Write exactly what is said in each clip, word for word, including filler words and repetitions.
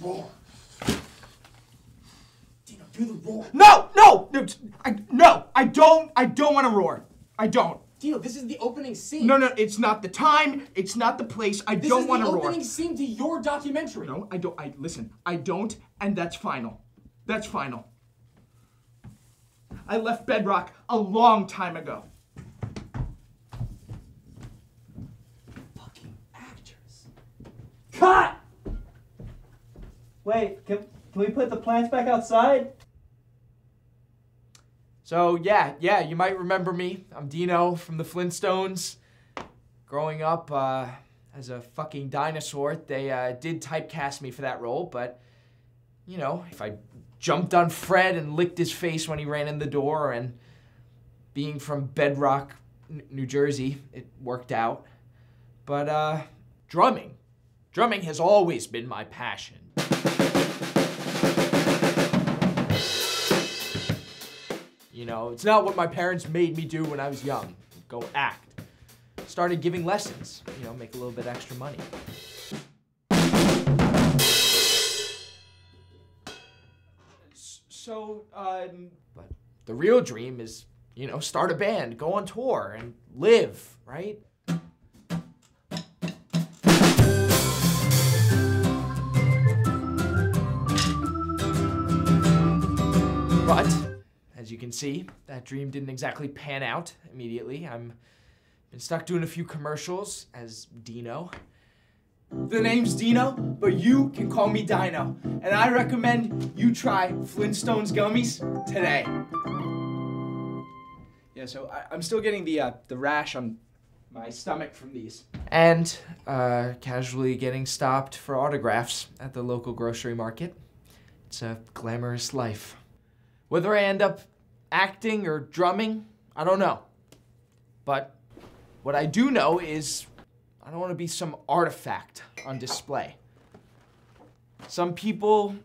roar. Dino, do the roar. No, no, no, I, no, I don't, I don't want to roar. I don't. Dino, this is the opening scene. No, no, it's not the time. It's not the place. I this don't want to roar. This is the opening scene to your documentary. No, I don't. I listen. I don't, and that's final. That's final. I left Bedrock a long time ago. Fucking actors. Cut! Wait, can, can we put the plants back outside? So yeah, yeah, you might remember me. I'm Dino from the Flintstones. Growing up uh, as a fucking dinosaur, they uh, did typecast me for that role, but you know, if I jumped on Fred and licked his face when he ran in the door, and being from Bedrock, New Jersey, it worked out. But uh, drumming, drumming has always been my passion. You know, it's not what my parents made me do when I was young. Go act. Started giving lessons, you know, make a little bit extra money. So, um, but the real dream is, you know, start a band, go on tour, and live, right? But, as you can see, that dream didn't exactly pan out immediately. I'm been stuck doing a few commercials as Dino. The name's Dino, but you can call me Dino. And I recommend you try Flintstones gummies today. Yeah, so I, I'm still getting the, uh, the rash on my stomach from these. And uh, casually getting stopped for autographs at the local grocery market. It's a glamorous life. Whether I end up acting or drumming, I don't know. But what I do know is I don't want to be some artifact on display. Some people,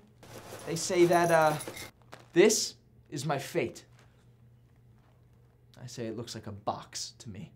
they say that uh, this is my fate. I say it looks like a box to me.